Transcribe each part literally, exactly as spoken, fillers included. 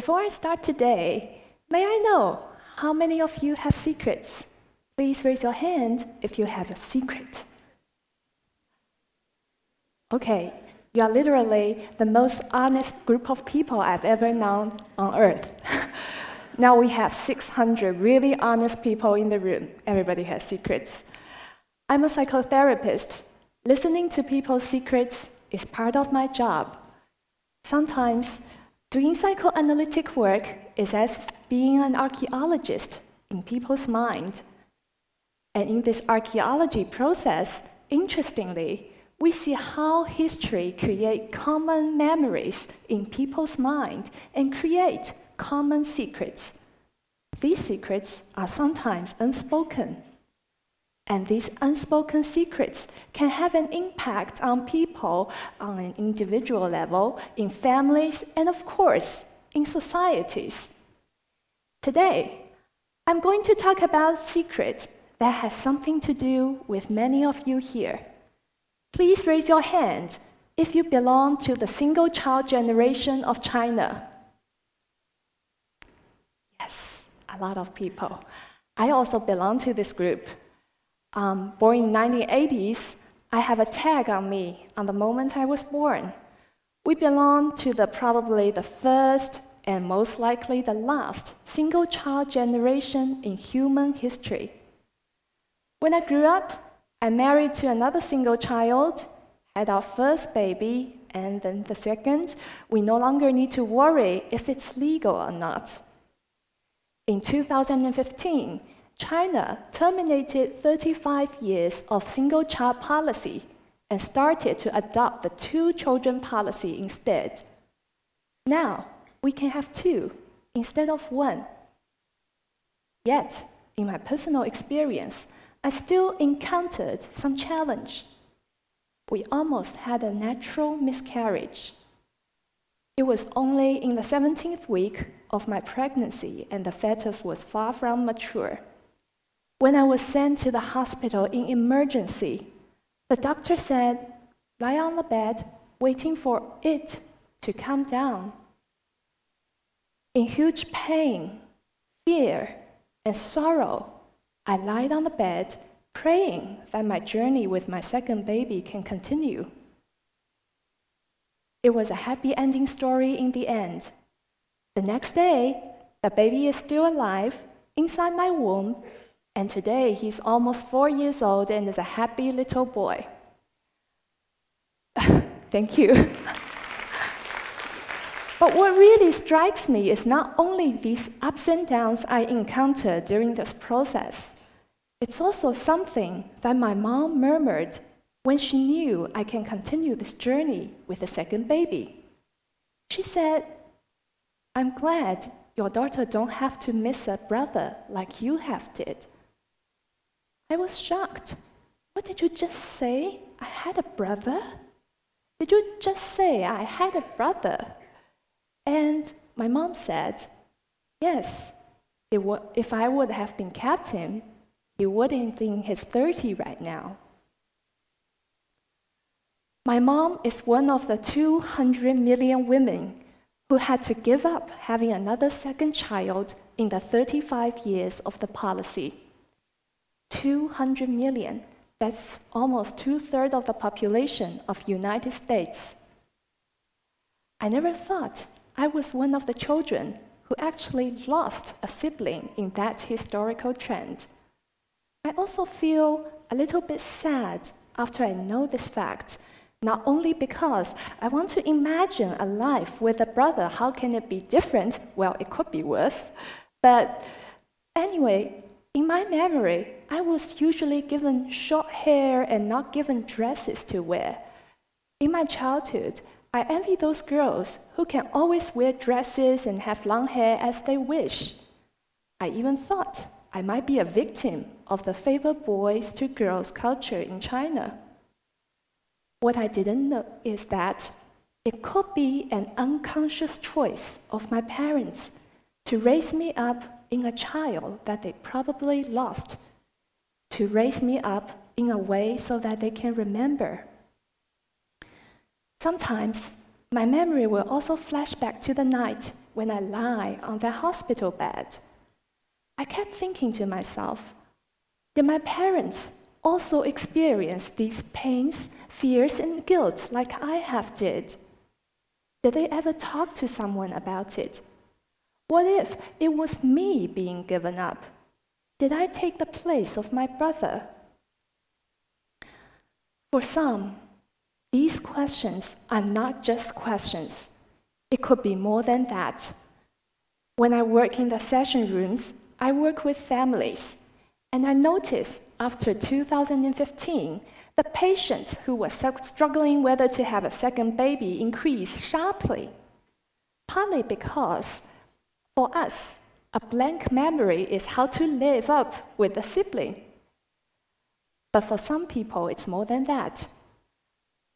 Before I start today, may I know how many of you have secrets? Please raise your hand if you have a secret. Okay, you are literally the most honest group of people I've ever known on Earth. Now we have six hundred really honest people in the room. Everybody has secrets. I'm a psychotherapist. Listening to people's secrets is part of my job. Sometimes, doing psychoanalytic work is as being an archaeologist in people's mind. And in this archaeology process, interestingly, we see how history creates common memories in people's mind and create common secrets. These secrets are sometimes unspoken. And these unspoken secrets can have an impact on people on an individual level, in families, and of course, in societies. Today, I'm going to talk about secrets that has something to do with many of you here. Please raise your hand if you belong to the single-child generation of China. Yes, a lot of people. I also belong to this group. Um, born in the nineteen eighties, I have a tag on me on the moment I was born. We belong to the probably the first and most likely the last single-child generation in human history. When I grew up, I married to another single child, had our first baby, and then the second. We no longer need to worry if it's legal or not. In two thousand fifteen, China terminated thirty-five years of single-child policy and started to adopt the two-children policy instead. Now, we can have two instead of one. Yet, in my personal experience, I still encountered some challenge. We almost had a natural miscarriage. It was only in the seventeenth week of my pregnancy and the fetus was far from mature. When I was sent to the hospital in emergency, the doctor said, "Lie on the bed, waiting for it to come down." In huge pain, fear, and sorrow, I lied on the bed, praying that my journey with my second baby can continue. It was a happy ending story in the end. The next day, the baby is still alive, inside my womb, and today he's almost four years old and is a happy little boy. Thank you. But what really strikes me is not only these ups and downs I encountered during this process, it's also something that my mom murmured when she knew I can continue this journey with a second baby. She said, "I'm glad your daughter don't have to miss a brother like you have did." I was shocked. "What did you just say? I had a brother? Did you just say I had a brother?" And my mom said, "Yes, it if I would have been captain, he wouldn't be in his thirties right now." My mom is one of the two hundred million women who had to give up having another second child in the thirty-five years of the policy. two hundred million, that's almost two-thirds of the population of the United States. I never thought I was one of the children who actually lost a sibling in that historical trend. I also feel a little bit sad after I know this fact, not only because I want to imagine a life with a brother, how can it be different? Well, it could be worse. But anyway, in my memory, I was usually given short hair and not given dresses to wear. In my childhood, I envy those girls who can always wear dresses and have long hair as they wish. I even thought I might be a victim of the favor boys to girls culture in China. What I didn't know is that it could be an unconscious choice of my parents to raise me up in a child that they probably lost, to raise me up in a way so that they can remember. Sometimes, my memory will also flash back to the night when I lie on that hospital bed. I kept thinking to myself, did my parents also experience these pains, fears, and guilt like I have did? Did they ever talk to someone about it? What if it was me being given up? Did I take the place of my brother? For some, these questions are not just questions. It could be more than that. When I work in the session rooms, I work with families, and I noticed after two thousand fifteen, the patients who were struggling whether to have a second baby increased sharply, partly because, for us, a blank memory is how to live up with a sibling. But for some people, it's more than that.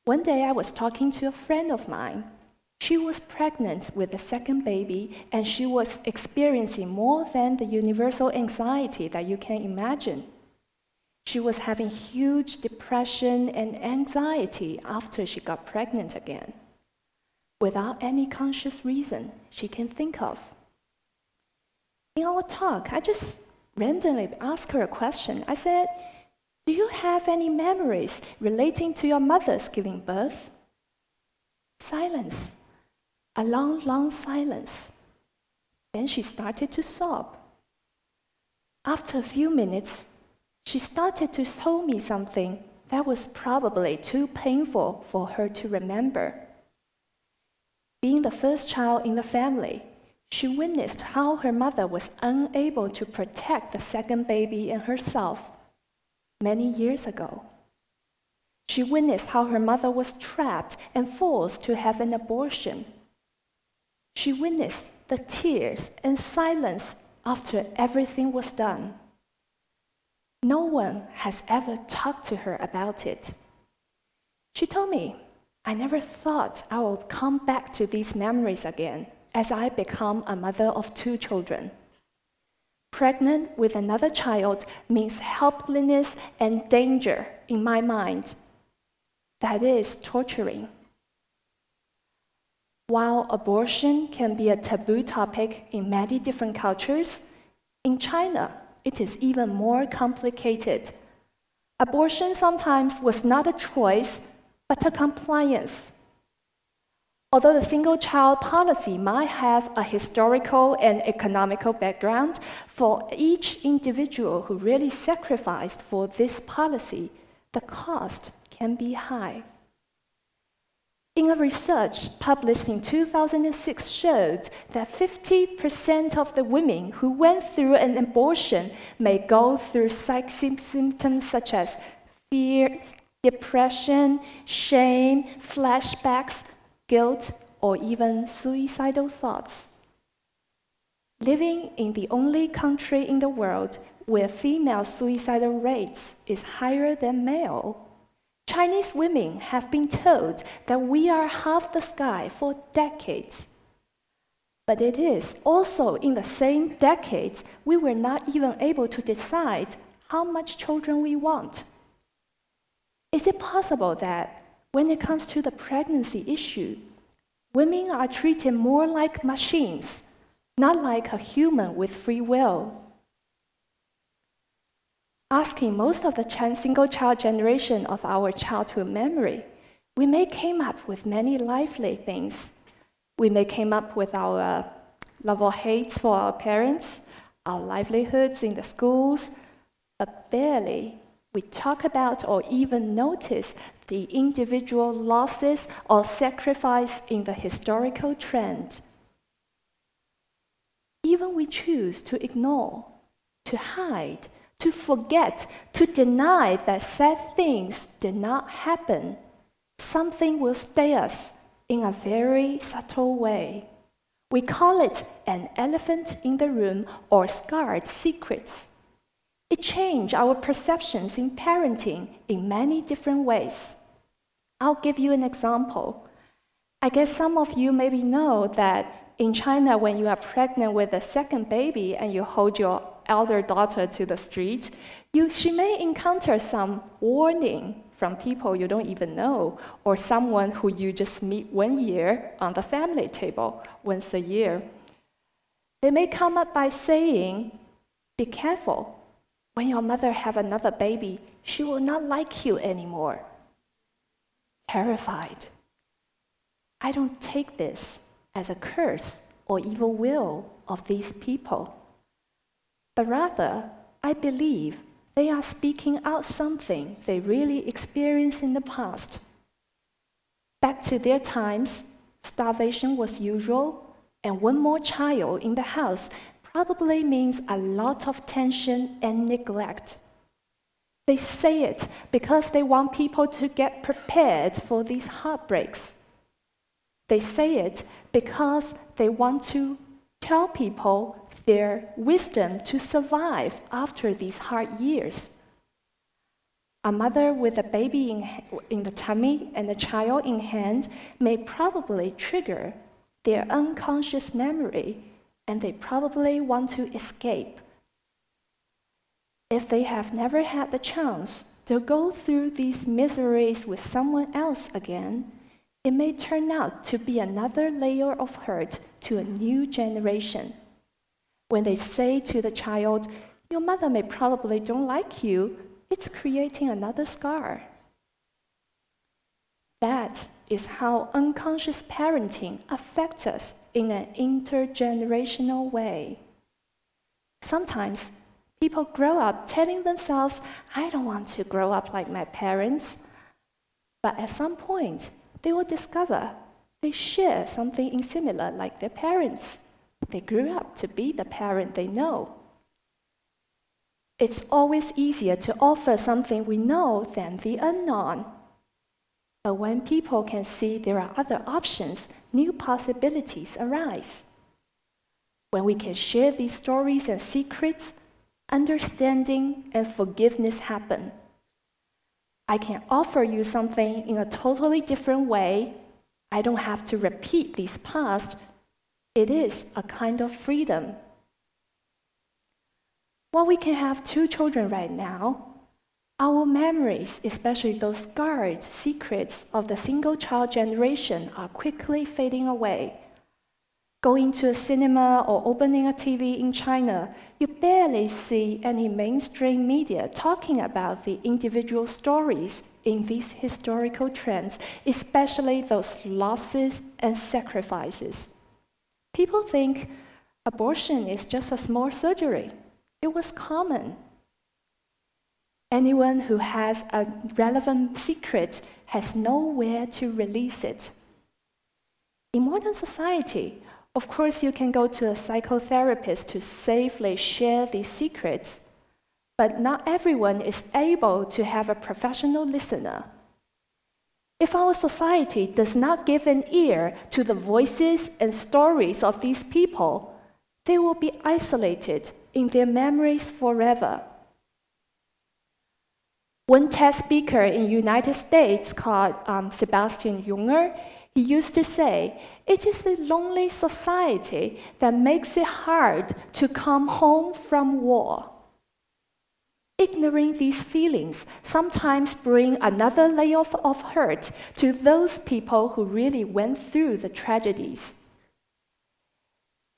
One day, I was talking to a friend of mine. She was pregnant with the second baby, and she was experiencing more than the universal anxiety that you can imagine. She was having huge depression and anxiety after she got pregnant again, without any conscious reason she can think of. In our talk, I just randomly asked her a question. I said, "Do you have any memories relating to your mother's giving birth?" Silence, a long, long silence. Then she started to sob. After a few minutes, she started to tell me something that was probably too painful for her to remember. Being the first child in the family, she witnessed how her mother was unable to protect the second baby and herself many years ago. She witnessed how her mother was trapped and forced to have an abortion. She witnessed the tears and silence after everything was done. No one has ever talked to her about it. She told me, "I never thought I would come back to these memories again as I become a mother of two children. Pregnant with another child means helplessness and danger in my mind. That is torturing." While abortion can be a taboo topic in many different cultures, in China, it is even more complicated. Abortion sometimes was not a choice, but a compliance. Although the single-child policy might have a historical and economical background, for each individual who really sacrificed for this policy, the cost can be high. In a research published in two thousand six showed that fifty percent of the women who went through an abortion may go through psych symptoms such as fear, depression, shame, flashbacks, guilt, or even suicidal thoughts. Living in the only country in the world where female suicidal rates is higher than male, Chinese women have been told that we are half the sky for decades. But it is also in the same decades we were not even able to decide how much children we want. Is it possible that when it comes to the pregnancy issue, women are treated more like machines, not like a human with free will? Asking most of the single-child generation of our childhood memory, we may came up with many lively things. We may came up with our uh, love or hates for our parents, our livelihoods in the schools, but barely we talk about or even notice the individual losses or sacrifice in the historical trend. Even we choose to ignore, to hide, to forget, to deny that sad things did not happen. Something will stay us in a very subtle way. We call it an elephant in the room or scarred secrets. It changed our perceptions in parenting in many different ways. I'll give you an example. I guess some of you maybe know that in China, when you are pregnant with a second baby and you hold your elder daughter to the street, you, she may encounter some warning from people you don't even know, or someone who you just meet one year on the family table once a year. They may come up by saying, be careful. When your mother have another baby, she will not like you anymore. Terrified. I don't take this as a curse or evil will of these people, but rather I believe they are speaking out something they really experienced in the past. Back to their times, starvation was usual, and one more child in the house probably means a lot of tension and neglect. They say it because they want people to get prepared for these heartbreaks. They say it because they want to tell people their wisdom to survive after these hard years. A mother with a baby in, in the tummy and a child in hand may probably trigger their unconscious memory, and they probably want to escape. If they have never had the chance to go through these miseries with someone else again, it may turn out to be another layer of hurt to a new generation. When they say to the child, your mother may probably don't like you, it's creating another scar. That is how unconscious parenting affects us in an intergenerational way. Sometimes people grow up telling themselves, I don't want to grow up like my parents. But at some point, they will discover they share something in similar like their parents. They grew up to be the parent they know. It's always easier to offer something we know than the unknown. But when people can see there are other options, new possibilities arise. When we can share these stories and secrets, understanding and forgiveness happen. I can offer you something in a totally different way. I don't have to repeat these past. It is a kind of freedom. Well, we can have two children right now. Our memories, especially those scarred secrets of the single-child generation, are quickly fading away. Going to a cinema or opening a T V in China, you barely see any mainstream media talking about the individual stories in these historical trends, especially those losses and sacrifices. People think abortion is just a small surgery. It was common. Anyone who has a relevant secret has nowhere to release it. In modern society, of course, you can go to a psychotherapist to safely share these secrets, but not everyone is able to have a professional listener. If our society does not give an ear to the voices and stories of these people, they will be isolated in their memories forever. One TED speaker in the United States called um, Sebastian Junger, he used to say, it is a lonely society that makes it hard to come home from war. Ignoring these feelings sometimes brings another layer of hurt to those people who really went through the tragedies.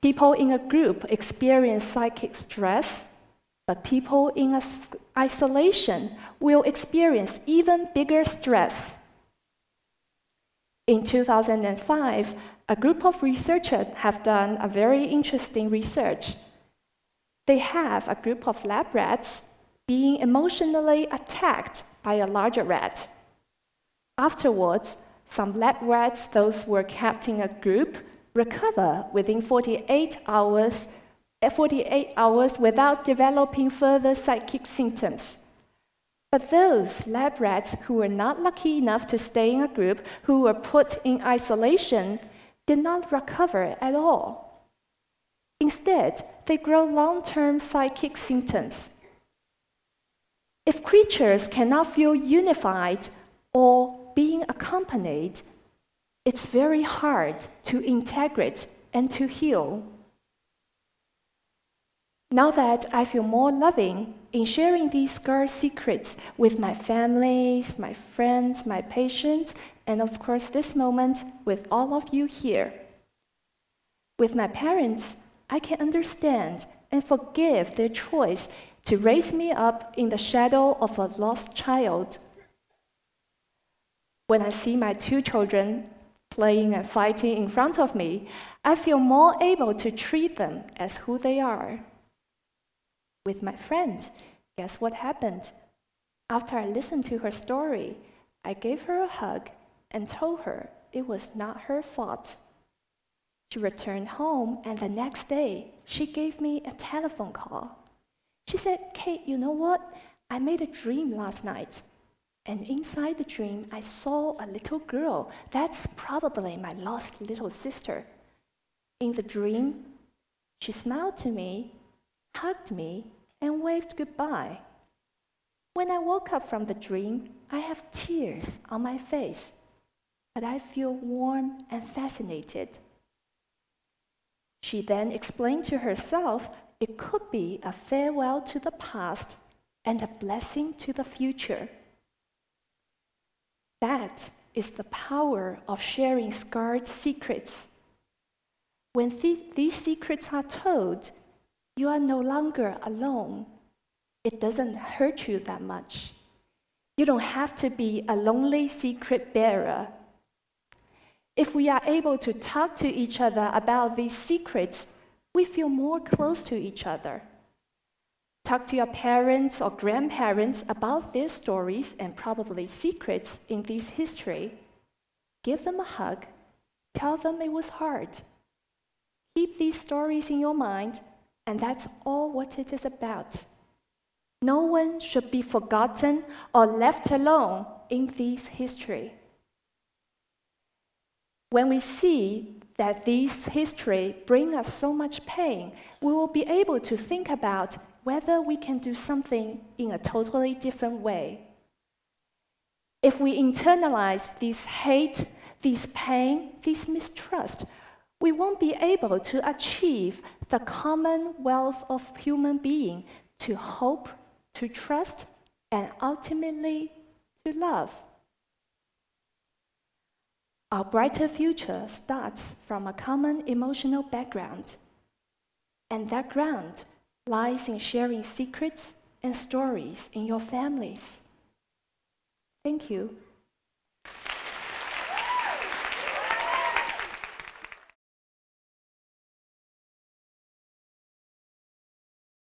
People in a group experience psychic stress, but people in isolation will experience even bigger stress. In two thousand five, a group of researchers have done a very interesting research. They have a group of lab rats being emotionally attacked by a larger rat. Afterwards, some lab rats, those who were kept in a group, recover within forty-eight hours without developing further psychic symptoms. But those lab rats who were not lucky enough to stay in a group, who were put in isolation, did not recover at all. Instead, they grow long-term psychic symptoms. If creatures cannot feel unified or being accompanied, it's very hard to integrate and to heal. Now that I feel more loving in sharing these scarred secrets with my families, my friends, my patients, and of course this moment with all of you here. With my parents, I can understand and forgive their choice to raise me up in the shadow of a lost child. When I see my two children playing and fighting in front of me, I feel more able to treat them as who they are. With my friend, guess what happened? After I listened to her story, I gave her a hug and told her it was not her fault. She returned home, and the next day, she gave me a telephone call. She said, "Kate, you know what? I made a dream last night. And inside the dream, I saw a little girl. That's probably my lost little sister. In the dream, she smiled to me, hugged me, and waved goodbye. When I woke up from the dream, I have tears on my face, but I feel warm and fascinated." She then explained to herself it could be a farewell to the past and a blessing to the future. That is the power of sharing scarred secrets. When th- these secrets are told, you are no longer alone. It doesn't hurt you that much. You don't have to be a lonely secret bearer. If we are able to talk to each other about these secrets, we feel more close to each other. Talk to your parents or grandparents about their stories and probably secrets in this history. Give them a hug. Tell them it was hard. Keep these stories in your mind, and that's all what it is about. No one should be forgotten or left alone in this history. When we see that these history bring us so much pain, we will be able to think about whether we can do something in a totally different way. If we internalize this hate, this pain, this mistrust, we won't be able to achieve the common wealth of human being to hope, to trust, and ultimately to love. Our brighter future starts from a common emotional background, and that ground lies in sharing secrets and stories in your families. Thank you.